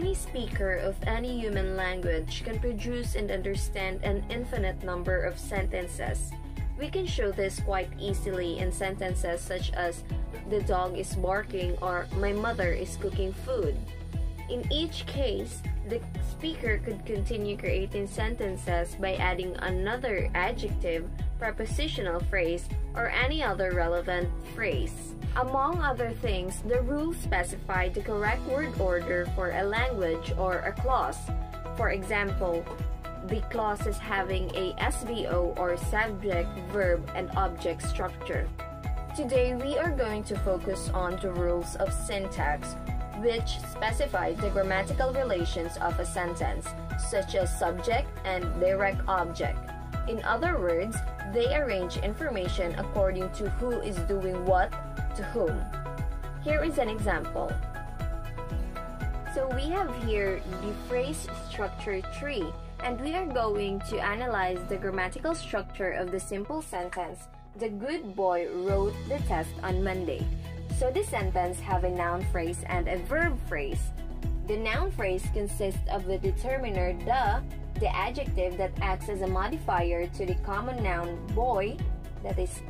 Any speaker of any human language can produce and understand an infinite number of sentences. We can show this quite easily in sentences such as "The dog is barking" or "My mother is cooking food." In each case, the speaker could continue creating sentences by adding another adjective, prepositional phrase, or any other relevant phrase. Among other things, the rules specify the correct word order for a language or a clause. For example, the clauses having a SVO or subject, verb, and object structure. Today, we are going to focus on the rules of syntax, which specify the grammatical relations of a sentence, such as subject and direct object. In other words, they arrange information according to who is doing what to whom. Here is an example. So we have here the phrase structure tree, and we are going to analyze the grammatical structure of the simple sentence, "The good boy wrote the test on Monday." So this sentence have a noun phrase and a verb phrase. The noun phrase consists of the determiner the adjective that acts as a modifier to the common noun boy, that is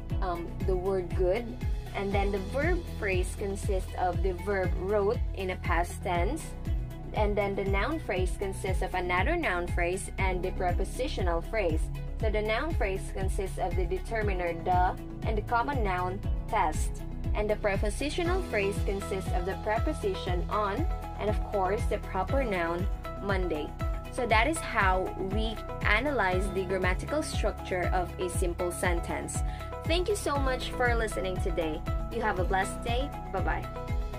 the word good, and then the verb phrase consists of the verb wrote in a past tense, and then the noun phrase consists of another noun phrase and the prepositional phrase. So the noun phrase consists of the determiner the and the common noun test. And the prepositional phrase consists of the preposition on and, of course, the proper noun, Monday. So that is how we analyze the grammatical structure of a simple sentence. Thank you so much for listening today. You have a blessed day. Bye-bye.